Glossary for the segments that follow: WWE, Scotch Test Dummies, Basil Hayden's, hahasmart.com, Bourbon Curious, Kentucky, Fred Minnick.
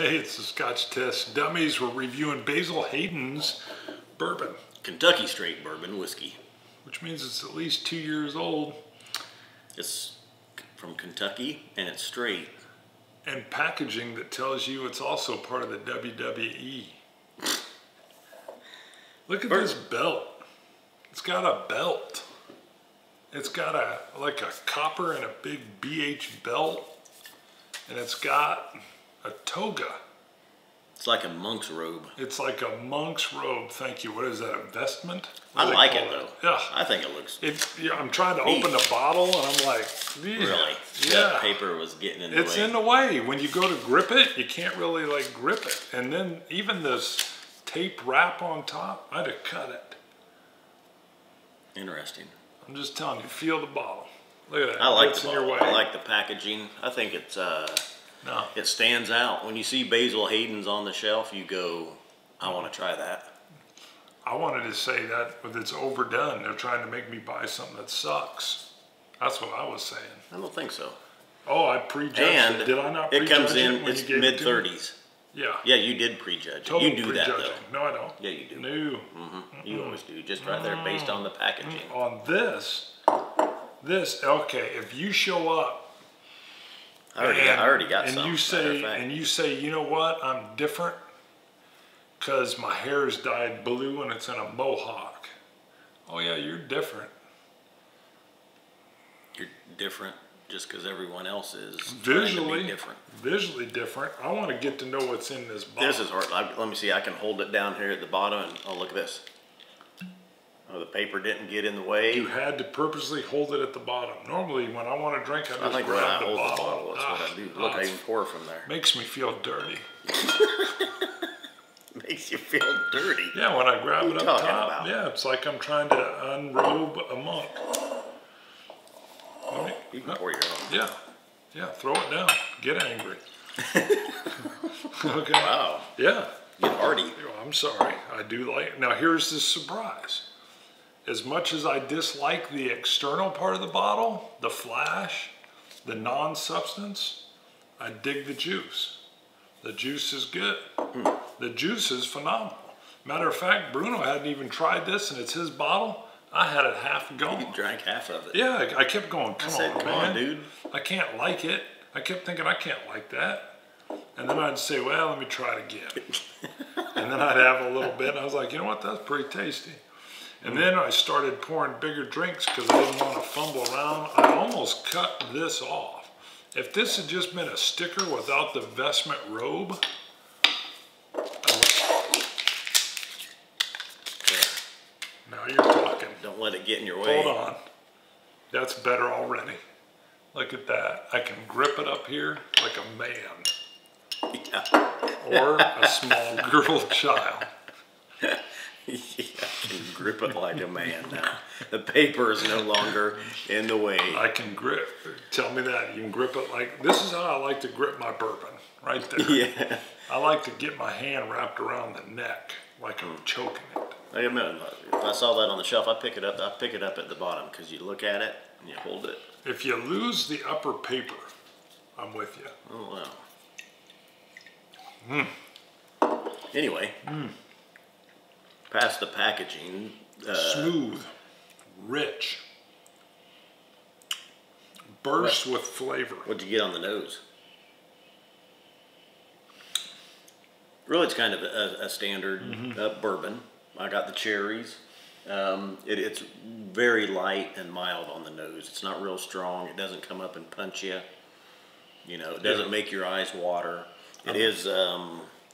Hey, it's the Scotch Test Dummies. We're reviewing Basil Hayden's bourbon. Kentucky straight bourbon whiskey. Which means it's at least 2 years old. It's from Kentucky and it's straight. And packaging that tells you it's also part of the WWE. Look at this belt. It's got a belt. It's got like a copper and a big BH belt. And it's got a toga. It's like a monk's robe. It's like a monk's robe. Thank you. What is that, a vestment? I like it though. Yeah. I think it looks. Yeah, I'm trying to open the bottle and I'm like, really? Yeah. That paper was getting in the way. It's in the way. When you go to grip it, you can't really like grip it. And then even this tape wrap on top, I'd have cut it. Interesting. I'm just telling you, feel the bottle. Look at that. I like the bottle. I like the packaging. I think it's no. It stands out. When you see Basil Hayden's on the shelf, you go, I want to try that. I wanted to say that, but it's overdone. They're trying to make me buy something that sucks. That's what I was saying. I don't think so. Oh, I prejudged it. Did I not prejudge it? It comes in, it's mid-30s. Yeah. Yeah, you did prejudge it. You do that, though. No, I don't. Yeah, you do. No. Mm-hmm. You always do. Just right there based on the packaging. On this, okay, if you show up, I already got some. And you say, you know what? I'm different because my hair is dyed blue and it's in a mohawk. Oh yeah, you're different. You're different just because everyone else is visually different. Visually different. I want to get to know what's in this bottle. This is hard. Let me see. I can hold it down here at the bottom, and oh, look at this. Oh, the paper didn't get in the way. You had to purposely hold it at the bottom. Normally, when I want to drink, I just grab the bottle. That's what I do. Look, I even pour from there. Makes me feel dirty. Makes you feel dirty? Yeah, when I grab it up top. Yeah, it's like I'm trying to unrobe a monk. Right. You can pour your own. Yeah. Yeah, throw it down. Get angry. Okay. Wow. Yeah. Get hardy. I'm sorry. I do like it. Now, here's the surprise. As much as I dislike the external part of the bottle, the flash, the non-substance, I dig the juice. The juice is good. The juice is phenomenal. Matter of fact, Bruno hadn't even tried this, and it's his bottle. I had it half gone. You drank half of it. Yeah, I kept going, come on, dude. I can't like it. I kept thinking, I can't like that. And then I'd say, well, let me try it again. And then I'd have a little bit, and I was like, you know what, that's pretty tasty. And then I started pouring bigger drinks because I didn't want to fumble around. I almost cut this off. If this had just been a sticker without the vestment robe, now you're talking. Don't let it get in your way. Hold on. That's better already. Look at that. I can grip it up here like a man. Yeah. Or a small girl child. Yeah, I can grip it like a man now. The paper is no longer in the way. I can grip. Tell me that. You can grip it like... This is how I like to grip my bourbon. Right there. Yeah. I like to get my hand wrapped around the neck like I'm choking it. I mean, if I saw that on the shelf, I pick it up at the bottom because you look at it and you hold it. If you lose the upper paper, I'm with you. Oh, wow. Anyway. Past the packaging. Smooth, rich, bursts with flavor. What'd you get on the nose? Really, it's kind of a standard bourbon. I got the cherries. It's very light and mild on the nose. It's not real strong. It doesn't come up and punch you. You know, it doesn't make your eyes water. It is...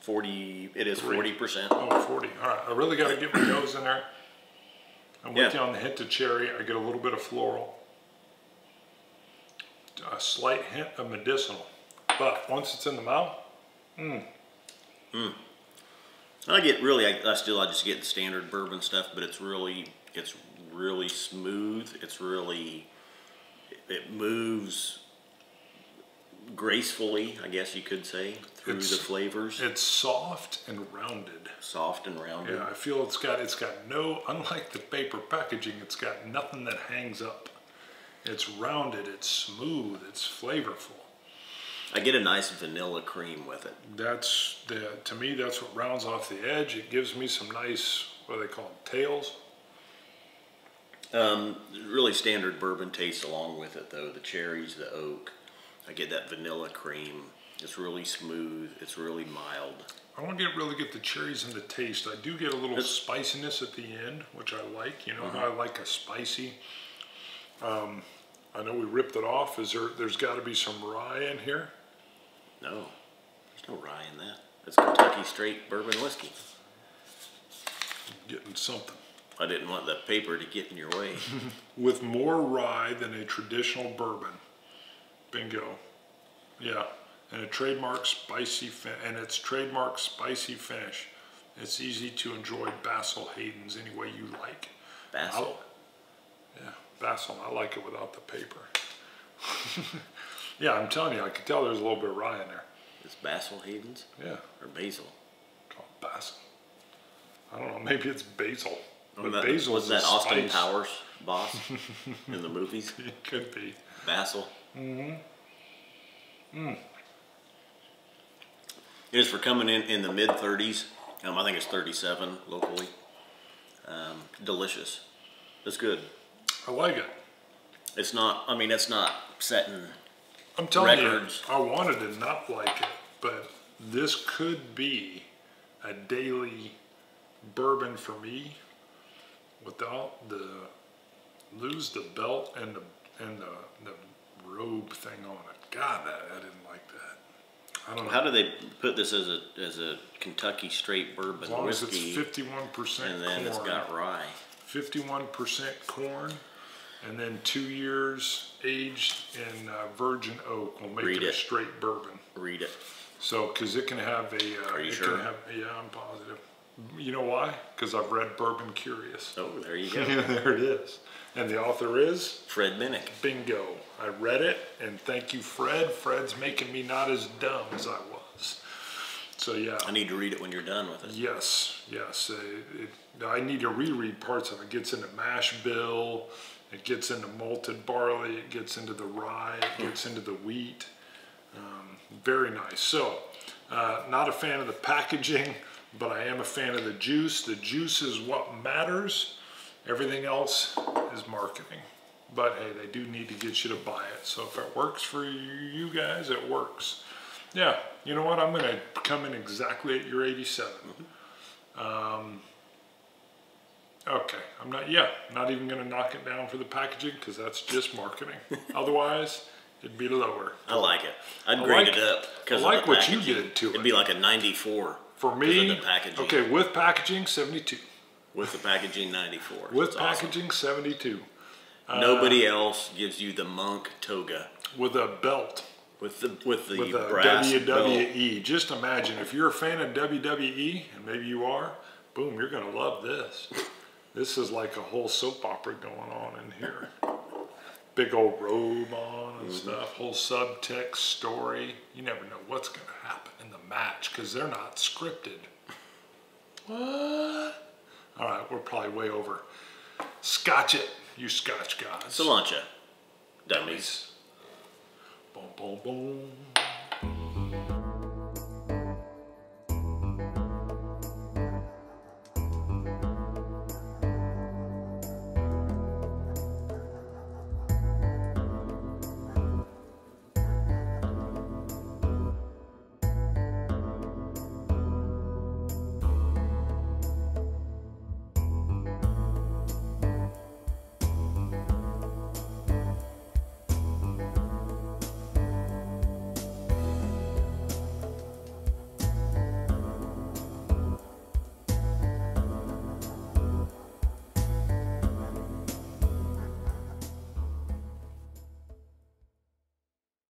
40%. Oh, 40. All right. I really got to get my nose in there. I'm with you on the hint of cherry. I get a little bit of floral. A slight hint of medicinal. But once it's in the mouth, I get really, I just get the standard bourbon stuff, but it's really smooth. It's really, it moves gracefully, I guess you could say, through the flavors. It's soft and rounded. Soft and rounded. Yeah, I feel it's got no, unlike the paper packaging, it's got nothing that hangs up. It's rounded, it's smooth, it's flavorful. I get a nice vanilla cream with it. That's the, to me, that's what rounds off the edge. It gives me some nice, what do they call them, tails? Really standard bourbon taste along with it though. The cherries, the oak. I get that vanilla cream. It's really smooth. It's really mild. I want to really get the cherries and the taste. I do get a little spiciness at the end, which I like. You know, I like a spicy. I know we ripped it off. There's got to be some rye in here? No, there's no rye in that. It's Kentucky straight bourbon whiskey. I'm getting something. I didn't want the paper to get in your way. With more rye than a traditional bourbon. Bingo. Yeah. And a trademark spicy finish. It's easy to enjoy Basil Hayden's any way you like. Basil? Yeah, Basil. I like it without the paper. Yeah, I'm telling you, I could tell there's a little bit of rye in there. It's Basil Hayden's? Yeah. Or basil? Oh, Basil. I don't know, maybe it's basil. But that, basil was that Austin Powers boss in the movies? It could be. Basil. Mm-hmm. Mm. It is for coming in the mid-30s. I think it's 37 locally. Delicious. It's good. I like it. It's not, I mean, it's not setting I'm telling records. You, I wanted to not like it, but this could be a daily bourbon for me without the, lose the belt and the robe thing on it. God, I didn't like that. I don't know. How do they put this as a Kentucky straight bourbon as long whiskey? As it's 51% and then corn, it's got rye. 51% corn, and then 2 years aged in virgin oak will make it a straight bourbon. Read it. So, because it can have a. Are you sure? Can have, yeah, I'm positive. You know why? Because I've read Bourbon Curious. Oh, there you go. There it is. And the author is? Fred Minnick. Bingo. I read it, and thank you, Fred. Fred's making me not as dumb as I was. So, yeah. I need to read it when you're done with it. Yes, yes. I need to reread parts of it. It gets into mash bill. It gets into malted barley. It gets into the rye. It gets into the wheat. Very nice. So, not a fan of the packaging. But I am a fan of the juice. The juice is what matters. Everything else is marketing. But hey, they do need to get you to buy it. So if it works for you guys, it works. Yeah, you know what? I'm going to come in exactly at your 87. Okay, I'm not even going to knock it down for the packaging because that's just marketing. Otherwise, it'd be lower. I like it. I'd grade it up. I like what you did to it. It'd be like a 94. For me, okay, with packaging, 72. With the packaging, 94. With That's packaging, awesome. 72. Nobody else gives you the monk toga. With a belt. With the brass WWE. Belt. Just imagine, if you're a fan of WWE, and maybe you are, boom, you're going to love this. This is like a whole soap opera going on in here. Big old robe on and stuff, whole subtext story. You never know what's going to happen in the match because they're not scripted. What? All right, we're probably way over. Scotch it, you Scotch guys. Cilantro Dummies. Boom, boom, boom.